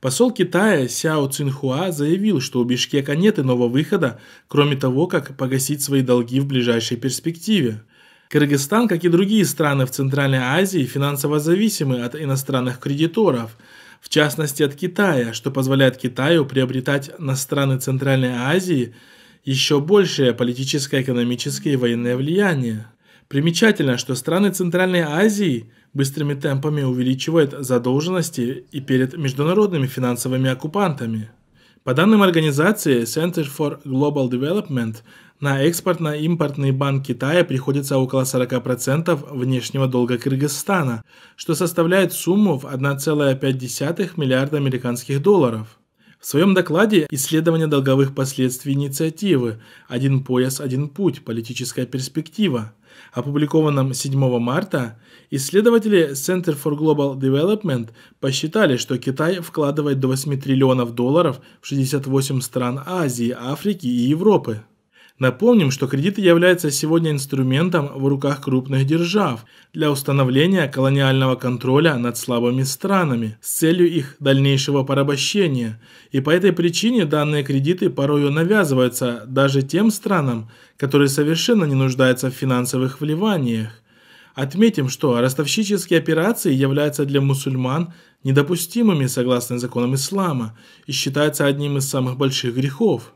Посол Китая Сяо Цинхуа заявил, что у Бишкека нет иного выхода, кроме того, как погасить свои долги в ближайшей перспективе. Кыргызстан, как и другие страны в Центральной Азии, финансово зависимы от иностранных кредиторов, в частности от Китая, что позволяет Китаю приобретать на страны Центральной Азии еще большее политическое, экономическое и военное влияние. Примечательно, что страны Центральной Азии быстрыми темпами увеличивают задолженности и перед международными финансовыми оккупантами. По данным организации Center for Global Development, на экспортно-импортный банк Китая приходится около 40% внешнего долга Кыргызстана, что составляет сумму в 1,5 миллиарда американских долларов. В своем докладе «Исследование долговых последствий инициативы. Один пояс, один путь. Политическая перспектива», опубликованном 7 марта, исследователи Center for Global Development посчитали, что Китай вкладывает до 8 триллионов долларов в 68 стран Азии, Африки и Европы. Напомним, что кредиты являются сегодня инструментом в руках крупных держав для установления колониального контроля над слабыми странами с целью их дальнейшего порабощения, и по этой причине данные кредиты порою навязываются даже тем странам, которые совершенно не нуждаются в финансовых вливаниях. Отметим, что ростовщические операции являются для мусульман недопустимыми согласно законам ислама и считаются одним из самых больших грехов.